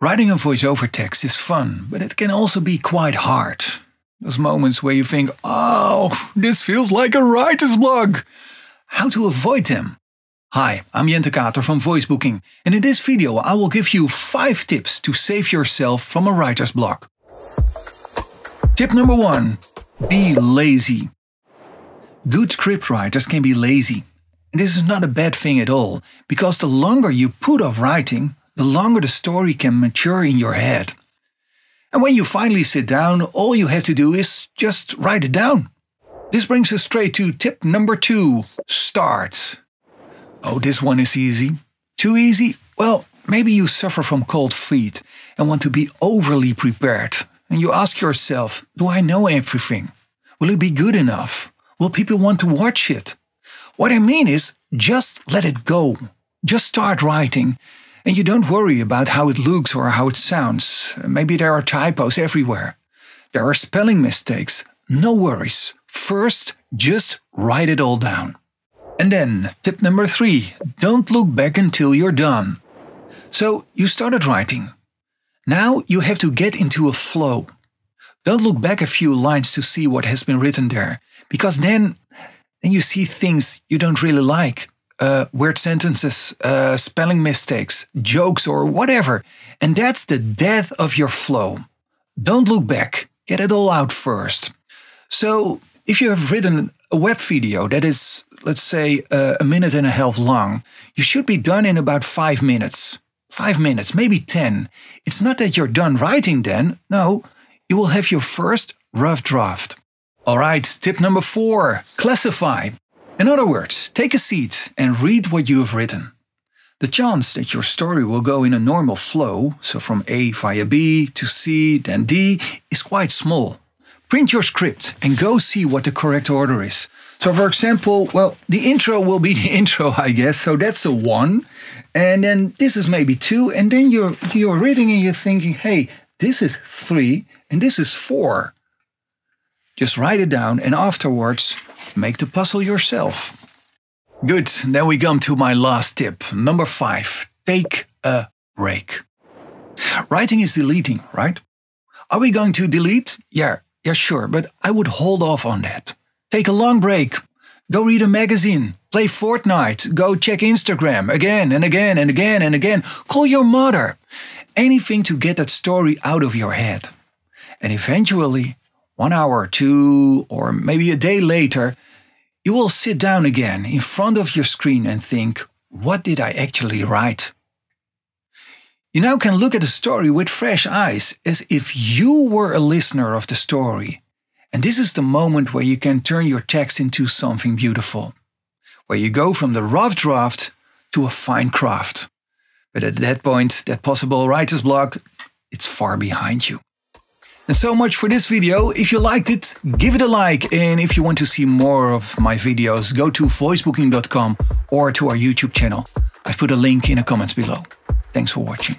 Writing a voiceover text is fun, but it can also be quite hard. Those moments where you think, oh, this feels like a writer's block. How to avoid them? Hi, I'm Jente Kater from Voicebooking, and in this video I will give you 5 tips to save yourself from a writer's block. Tip number 1. Be lazy. Good scriptwriters can be lazy. And this is not a bad thing at all, because the longer you put off writing, the longer the story can mature in your head. And when you finally sit down, all you have to do is just write it down. This brings us straight to tip number 2. Start. Oh, this one is easy. Too easy? Well, maybe you suffer from cold feet and want to be overly prepared. And you ask yourself, do I know everything? Will it be good enough? Will people want to watch it? What I mean is, just let it go. Just start writing. And you don't worry about how it looks or how it sounds. Maybe there are typos everywhere. There are spelling mistakes. No worries. First, just write it all down. And then, tip number 3, don't look back until you're done. So, you started writing. Now you have to get into a flow. Don't look back a few lines to see what has been written there, because then you see things you don't really like. Weird sentences, spelling mistakes, jokes or whatever. And that's the death of your flow. Don't look back. Get it all out first. So, if you have written a web video that is, let's say, a minute and a half long, you should be done in about 5 minutes. 5 minutes, maybe 10. It's not that you're done writing then. No, you will have your first rough draft. All right, tip number 4. Classify. In other words, take a seat and read what you have written. The chance that your story will go in a normal flow, so from A via B to C, then D, is quite small. Print your script and go see what the correct order is. So for example, well, the intro will be the intro, I guess, so that's a 1. And then this is maybe 2, and then you're reading and you're thinking, hey, this is 3, and this is 4. Just write it down and afterwards, make the puzzle yourself. Good, then we come to my last tip. Number 5, take a break. Writing is deleting, right? Are we going to delete? Yeah, sure, but I would hold off on that. Take a long break. Go read a magazine. Play Fortnite. Go check Instagram again and again and again and again. Call your mother. Anything to get that story out of your head. And eventually, 1 hour or 2, or maybe a day later, you will sit down again in front of your screen and think, what did I actually write? You now can look at the story with fresh eyes, as if you were a listener of the story. And this is the moment where you can turn your text into something beautiful, where you go from the rough draft to a fine craft. But at that point, that possible writer's block, it's far behind you. And so much for this video. If you liked it, give it a like. And if you want to see more of my videos, go to voicebooking.com or to our YouTube channel. I've put a link in the comments below. Thanks for watching.